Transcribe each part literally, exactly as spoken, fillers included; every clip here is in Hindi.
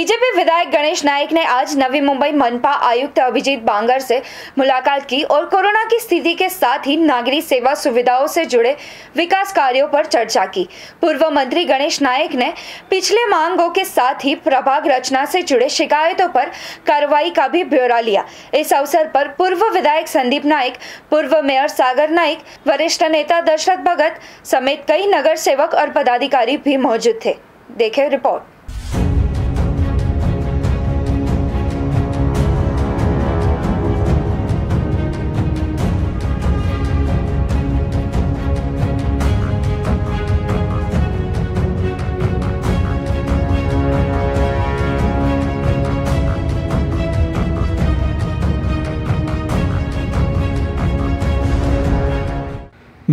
बीजेपी विधायक गणेश नाइक ने आज नवी मुंबई मनपा आयुक्त अभिजीत बांगर से मुलाकात की और कोरोना की स्थिति के साथ ही नागरिक सेवा सुविधाओं से जुड़े विकास कार्यों पर चर्चा की। पूर्व मंत्री गणेश नाइक ने पिछले मांगों के साथ ही प्रभाग रचना से जुड़े शिकायतों पर कार्रवाई का भी ब्यौरा लिया। इस अवसर पर पूर्व विधायक संदीप नाईक, पूर्व मेयर सागर नाइक, वरिष्ठ नेता दशरथ भगत समेत कई नगर सेवक और पदाधिकारी भी मौजूद थे। देखें रिपोर्ट।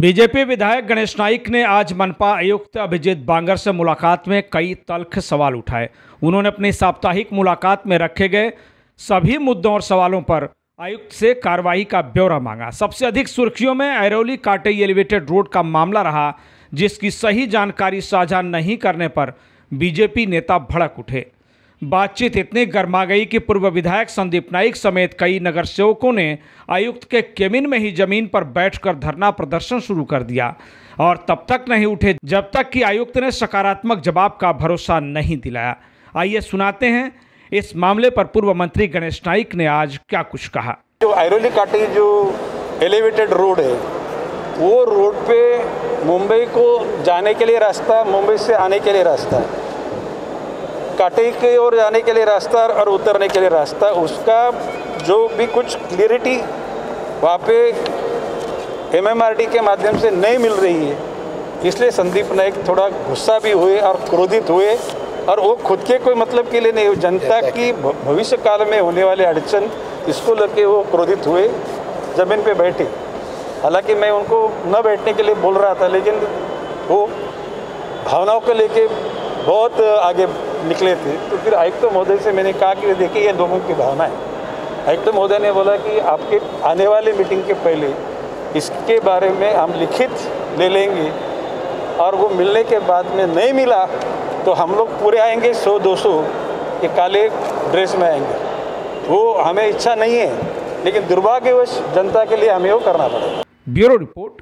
बीजेपी विधायक गणेश नाइक ने आज मनपा आयुक्त अभिजीत बांगर से मुलाकात में कई तल्ख सवाल उठाए। उन्होंने अपनी साप्ताहिक मुलाकात में रखे गए सभी मुद्दों और सवालों पर आयुक्त से कार्रवाई का ब्यौरा मांगा। सबसे अधिक सुर्खियों में एरोली काटे एलिवेटेड रोड का मामला रहा, जिसकी सही जानकारी साझा नहीं करने पर बीजेपी नेता भड़क उठे। बातचीत इतनी गर्मा गई कि पूर्व विधायक संदीप नाईक समेत कई नगर सेवकों ने आयुक्त के केबिन में ही जमीन पर बैठकर धरना प्रदर्शन शुरू कर दिया और तब तक नहीं उठे जब तक कि आयुक्त ने सकारात्मक जवाब का भरोसा नहीं दिलाया। आइए सुनाते हैं इस मामले पर पूर्व मंत्री गणेश नाइक ने आज क्या कुछ कहा। जो एरोली काटे जो एलिवेटेड रोड है, वो रोड पे मुंबई को जाने के लिए रास्ता, मुंबई से आने के लिए रास्ता, काटे की ओर जाने के लिए रास्ता और उतरने के लिए रास्ता, उसका जो भी कुछ क्लियरिटी वहाँ पे एमएमआरडी के माध्यम से नहीं मिल रही है। इसलिए संदीप नाईक थोड़ा गुस्सा भी हुए और क्रोधित हुए और वो खुद के कोई मतलब के लिए नहीं, जनता की भविष्य काल में होने वाले अड़चन, इसको लेके वो क्रोधित हुए, जमीन पे बैठे। हालांकि मैं उनको न बैठने के लिए बोल रहा था, लेकिन वो भावनाओं को लेके बहुत आगे निकले थे। तो फिर आयुक्त महोदय से मैंने कहा कि देखिए ये लोगों की भावना है। आयुक्त महोदय ने बोला कि आपके आने वाले मीटिंग के पहले इसके बारे में हम लिखित ले लेंगे और वो मिलने के बाद में नहीं मिला तो हम लोग पूरे आएंगे, सौ दो सौ के काले ड्रेस में आएंगे। वो हमें इच्छा नहीं है, लेकिन दुर्भाग्यवश जनता के लिए हमें वो करना पड़ेगा। Bureau report,